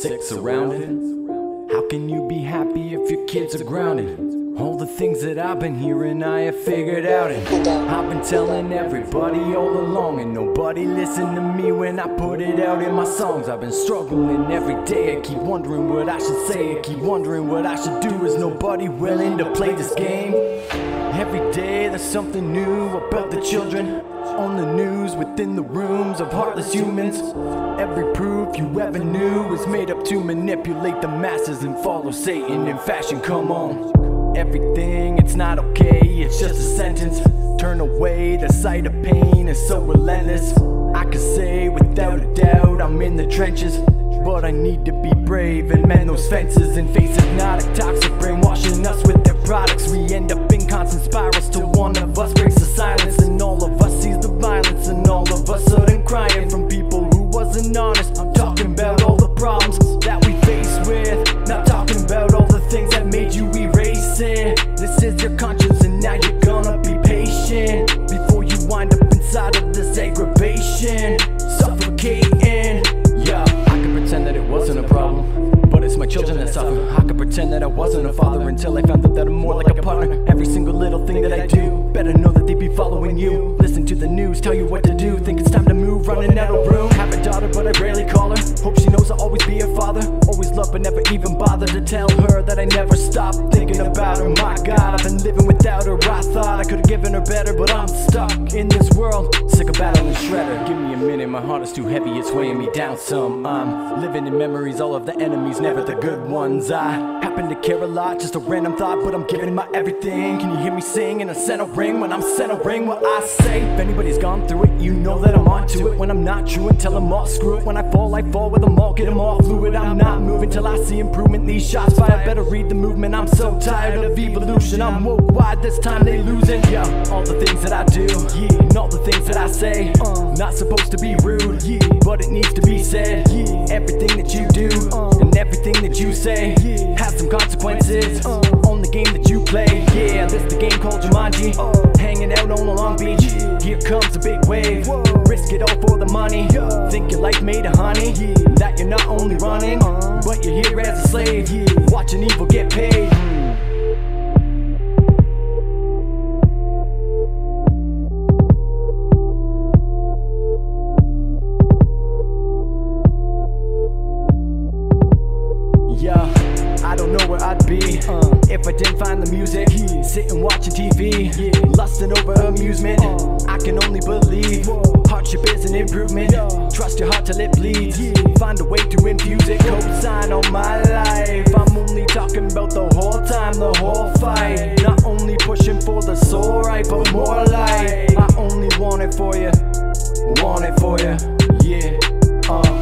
sick surrounded? How can you be happy if your kids are grounded? All the things that I've been hearing I have figured out, and I've been telling everybody all along, and nobody listened to me when I put it out in my songs. I've been struggling every day, I keep wondering what I should say, I keep wondering what I should do. Is nobody willing to play this game? Every day there's something new about the children, on the news, within the rooms of heartless humans. Every proof you ever knew is made up to manipulate the masses and follow Satan in fashion. Come on. Everything, it's not okay, it's just a sentence. Turn away, the sight of pain is so relentless. I can say without a doubt I'm in the trenches, but I need to be brave and mend those fences and face hypnotic, toxic, brainwashing us with their products. We end up in constant spirals till one of us breaks the silence, and all of us sees the violence, and all of us sudden crying from people who wasn't honest. I'm talking about all the problems that we face with, not talking about all the things that made you erase. This is your conscience, and now you're gonna be patient before you wind up inside of this aggravation, suffocating. Yeah, I could pretend that it wasn't a problem, but it's my children that suffer. I could pretend that I wasn't a father until I found out that I'm more like a partner. Every single little thing that I do, better know that they be following you. Listen to the news, tell you what to do, think it's time to move, running out of room. Have a daughter, but I rarely call her. Hope she knows I'll always be her father. Always love, but never even bother to tell her that I never stop thinking about her. My God, I've been living without her. I thought I could've given her better, but I'm stuck in this world, sick of battling shredder. Give me a minute, my heart is too heavy, it's weighing me down some. I'm living in memories, all of the enemies, never the good ones. I happen to care a lot, just a random thought, but I'm giving my everything. Can you hear me sing? And I sent a ring when I'm sent a ring. What I say, if anybody's gone through it, you know that I'm onto it. When I'm not true, and tell them all, screw it. When I fall with them all, get them all fluid. I'm not moving till I see improvement. These shots fired, better read the movement. I'm so tired of evolution. I'm worldwide, this time they losing. Yeah, all the things that I do, yeah, and all the things that I say, not supposed to be rude, yeah, but it needs to be said. Yeah, everything that you do, and everything that you say, yeah, have some consequences on the game that you play. Yeah, this the game called Jumanji, hanging out on the Long Beach. Yeah, here comes a big wave, whoa, risk it all for the money. Yeah, think your life made a honey, yeah, that you're not only running, but you're here as a slave, yeah, watching evil get paid. I don't know where I'd be if I didn't find the music, yeah, sitting watching TV, yeah, lusting over amusement. I can only believe, whoa, hardship is an improvement, yeah. Trust your heart till it bleeds, yeah, find a way to infuse it. Co-sign on my life, I'm only talking about the whole time, the whole fight. Not only pushing for the soul right, but more light. I only want it for you, yeah.